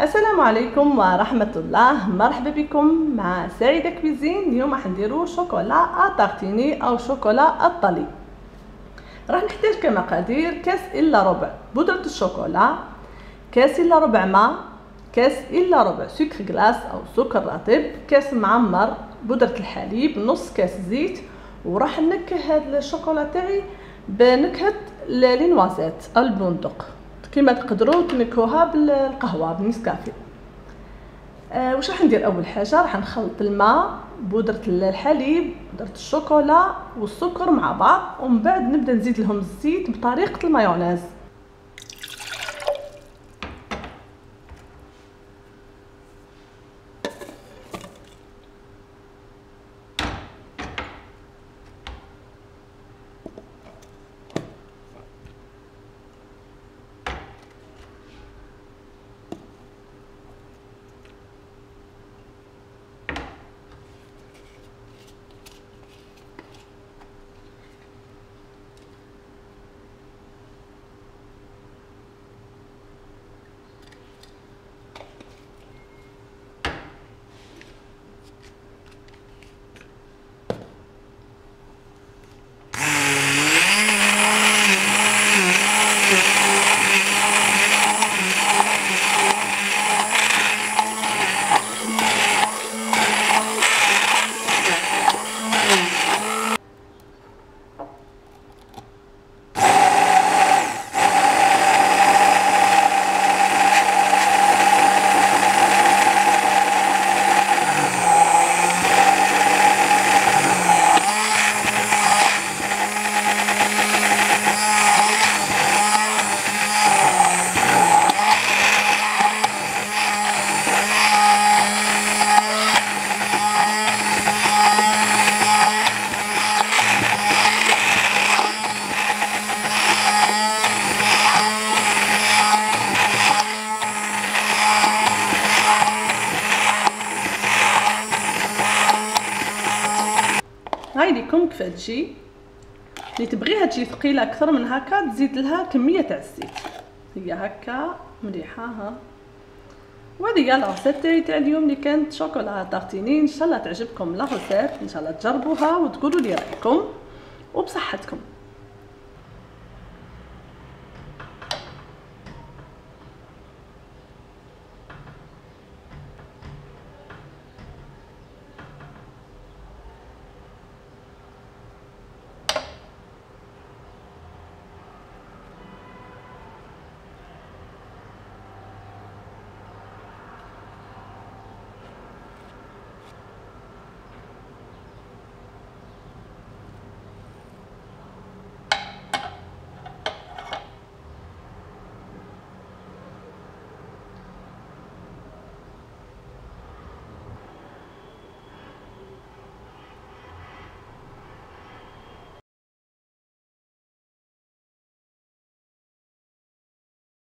السلام عليكم ورحمة الله. مرحبا بكم مع سعيدة كيزين. اليوم راح نديرو شوكولا أطارتيني أو شوكولا الطلي. راح نحتاج كمقادير كاس إلا ربع بودرة الشوكولا، كاس إلا ربع ماء، كاس إلا ربع سكر غلاس أو سكر رطب، كاس معمر، بودرة الحليب، نص كاس زيت. وراح نكه هاد الشوكولا تاعي بنكهة لالينوازيت البندق، كما تقدروا تنكوها بالقهوه بالنسكافيه. واش راح ندير؟ اول حاجه راح نخلط الماء بودره الحليب بودره الشوكولا والسكر مع بعض، ومن بعد نبدا نزيد لهم الزيت بطريقه المايونيز. هايديكم كيف تجي، اللي تبغيها تجي ثقيله اكثر من هكا تزيد لها كميه تاع الزيت، هي هكا مليحه. ها وهذه هي الريسيبت تاع اليوم اللي كانت شوكولا طارتيني. ان شاء الله تعجبكم لا ريسيبت، ان شاء الله تجربوها وتقولوا لي رايكم وبصحتكم.